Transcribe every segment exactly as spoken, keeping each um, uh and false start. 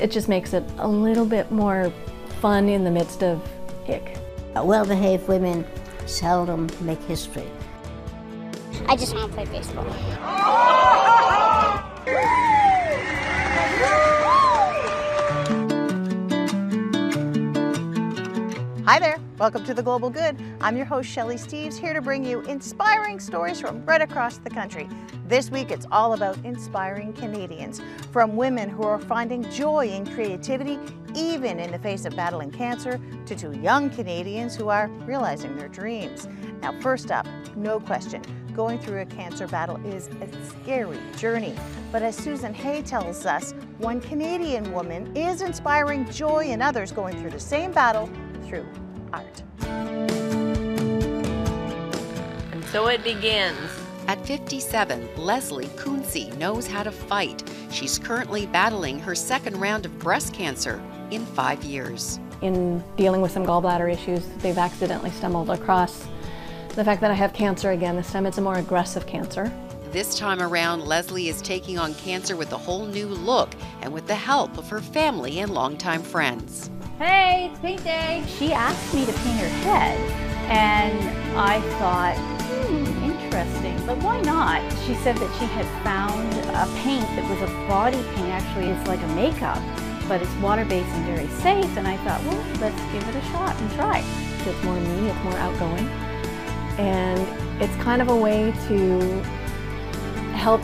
It just makes it a little bit more fun in the midst of ick. Well-behaved women seldom make history. I just want to play baseball. Hi there, welcome to The Global Good. I'm your host, Shelley Steeves, here to bring you inspiring stories from right across the country. This week, it's all about inspiring Canadians, from women who are finding joy in creativity, even in the face of battling cancer, to two young Canadians who are realizing their dreams. Now, first up, no question, going through a cancer battle is a scary journey. But as Susan Hay tells us, one Canadian woman is inspiring joy in others going through the same battle through art. And so it begins. At fifty-seven, Leslie Coonsie knows how to fight. She's currently battling her second round of breast cancer in five years. In dealing with some gallbladder issues, they've accidentally stumbled across the fact that I have cancer again. This time it's a more aggressive cancer. This time around, Leslie is taking on cancer with a whole new look and with the help of her family and longtime friends. Hey, it's paint day. She asked me to paint her head, and I thought, hmm, interesting, but why not? She said that she had found a paint that was a body paint. Actually, it's like a makeup, but it's water-based and very safe, and I thought, well, let's give it a shot and try. It's more me, it's more outgoing, and it's kind of a way to help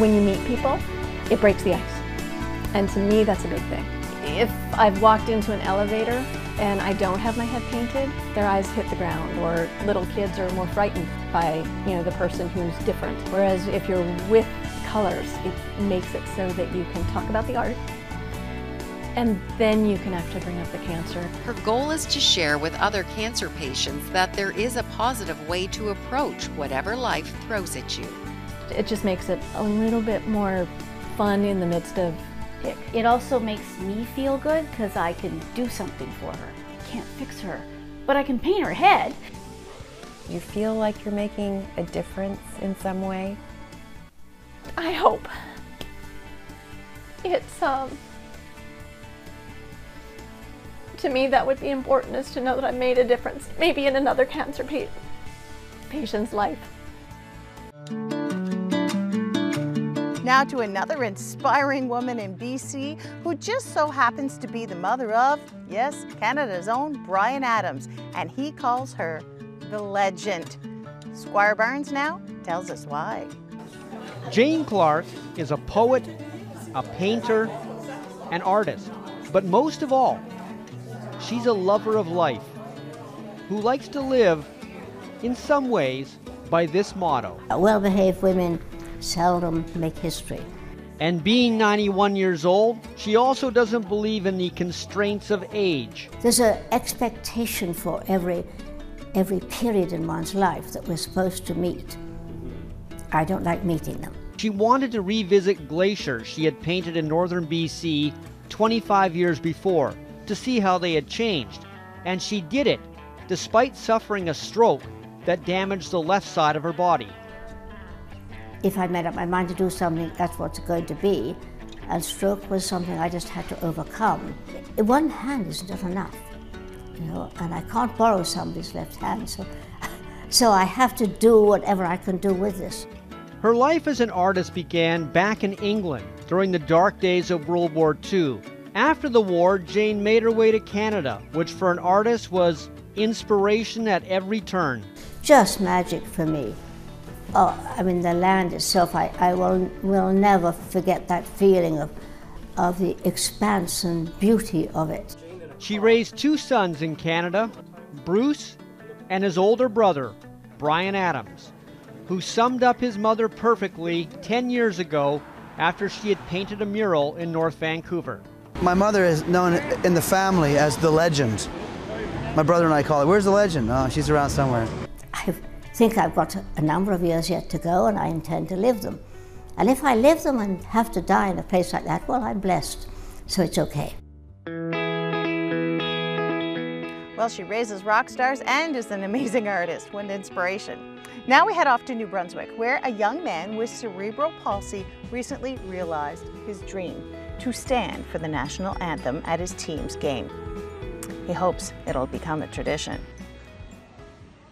when you meet people. It breaks the ice, and to me, that's a big thing. If I've walked into an elevator and I don't have my head painted, their eyes hit the ground, or little kids are more frightened by, you know, the person who's different. Whereas if you're with colors, it makes it so that you can talk about the art, and then you can actually bring up the cancer. Her goal is to share with other cancer patients that there is a positive way to approach whatever life throws at you. It just makes it a little bit more fun in the midst of. It also makes me feel good because I can do something for her. I can't fix her, but I can paint her head. You feel like you're making a difference in some way? I hope. It's, um, to me that would be important, is to know that I made a difference, maybe in another cancer pa- patient's life. Now to another inspiring woman in B C who just so happens to be the mother of, yes, Canada's own Bryan Adams, and he calls her the legend. Squire Barnes now tells us why. Jane Clark is a poet, a painter, an artist, but most of all, she's a lover of life who likes to live, in some ways, by this motto. Well-behaved women seldom make history. And being ninety-one years old, she also doesn't believe in the constraints of age. There's an expectation for every, every period in one's life that we're supposed to meet. I don't like meeting them. She wanted to revisit glaciers she had painted in northern B C twenty-five years before to see how they had changed. And she did it despite suffering a stroke that damaged the left side of her body. If I made up my mind to do something, that's what's going to be. And stroke was something I just had to overcome. One hand is not enough, you know, and I can't borrow somebody's left hand, so, so I have to do whatever I can do with this. Her life as an artist began back in England during the dark days of World War Two. After the war, Jane made her way to Canada, which for an artist was inspiration at every turn. Just magic for me. Oh, I mean, the land itself, I, I will, will never forget that feeling of, of the expanse and beauty of it. She raised two sons in Canada, Bruce and his older brother, Bryan Adams, who summed up his mother perfectly ten years ago after she had painted a mural in North Vancouver. My mother is known in the family as the legend. My brother and I call her, where's the legend? Oh, she's around somewhere. I've I think I've got a number of years yet to go, and I intend to live them. And if I live them and have to die in a place like that, well, I'm blessed, so it's okay. Well, she raises rock stars and is an amazing artist. What an inspiration. Now we head off to New Brunswick, where a young man with cerebral palsy recently realized his dream to stand for the national anthem at his team's game. He hopes it'll become a tradition.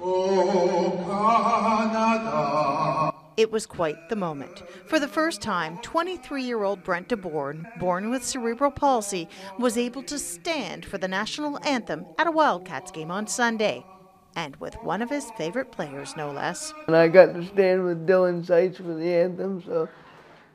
Oh, Canada. It was quite the moment. For the first time, twenty-three-year-old Brent DeBorn, born with cerebral palsy, was able to stand for the national anthem at a Wildcats game on Sunday, and with one of his favorite players, no less. And I got to stand with Dylan Seitz for the anthem, so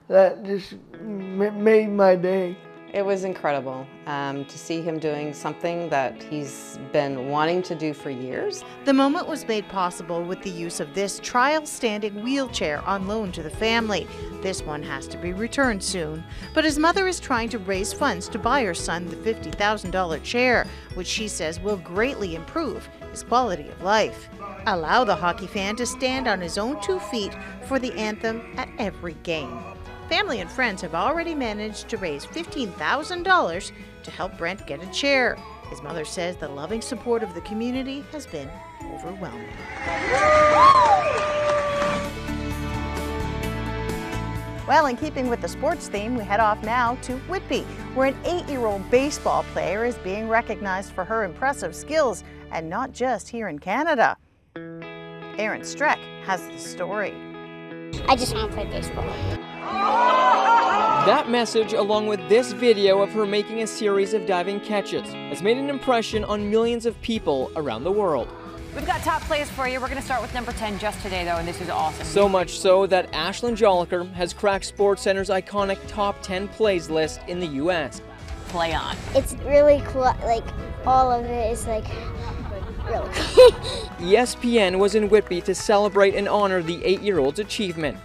that just made my day. It was incredible um, to see him doing something that he's been wanting to do for years. The moment was made possible with the use of this trial standing wheelchair on loan to the family. This one has to be returned soon. But his mother is trying to raise funds to buy her son the fifty thousand dollar chair, which she says will greatly improve his quality of life. Allow the hockey fan to stand on his own two feet for the anthem at every game. Family and friends have already managed to raise fifteen thousand dollars to help Brent get a chair. His mother says the loving support of the community has been overwhelming. Well, in keeping with the sports theme, we head off now to Whitby, where an eight-year-old baseball player is being recognized for her impressive skills, and not just here in Canada. Erin Streck has the story. I just want to play baseball. That message, along with this video of her making a series of diving catches, has made an impression on millions of people around the world. We've got top plays for you. We're going to start with number ten just today, though, and this is awesome. So much so that Ashlyn Joliker has cracked SportsCenter's iconic top ten plays list in the U S Play on. It's really cool. Like, all of it is, like, really cool. E S P N was in Whitby to celebrate and honor the eight-year-old's achievement.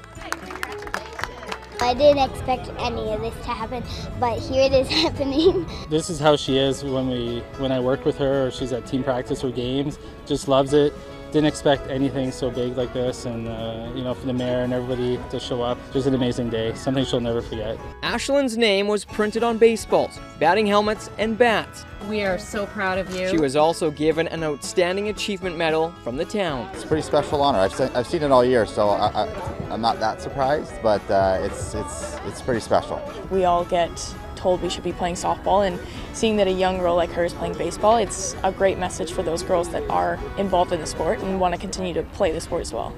I didn't expect any of this to happen, but here it is happening. This is how she is when we, when I work with her or she's at team practice or games. Just loves it. Didn't expect anything so big like this, and uh, you know, for the mayor and everybody to show up. Just an amazing day, something she'll never forget. Ashlyn's name was printed on baseballs, batting helmets, and bats. We are so proud of you. She was also given an outstanding achievement medal from the town. It's a pretty special honor. I've seen, I've seen it all year, so I, I, I'm not that surprised, but uh, it's, it's, it's pretty special. We all get told we should be playing softball, and seeing that a young girl like her is playing baseball, it's a great message for those girls that are involved in the sport and want to continue to play the sport as well.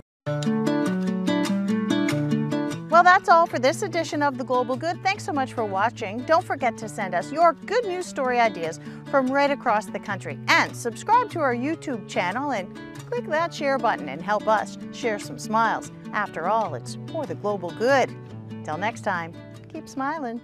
Well, that's all for this edition of The Global Good. Thanks so much for watching. Don't forget to send us your good news story ideas from right across the country, and subscribe to our YouTube channel and click that share button and help us share some smiles. After all, it's for the global good. Till next time, keep smiling.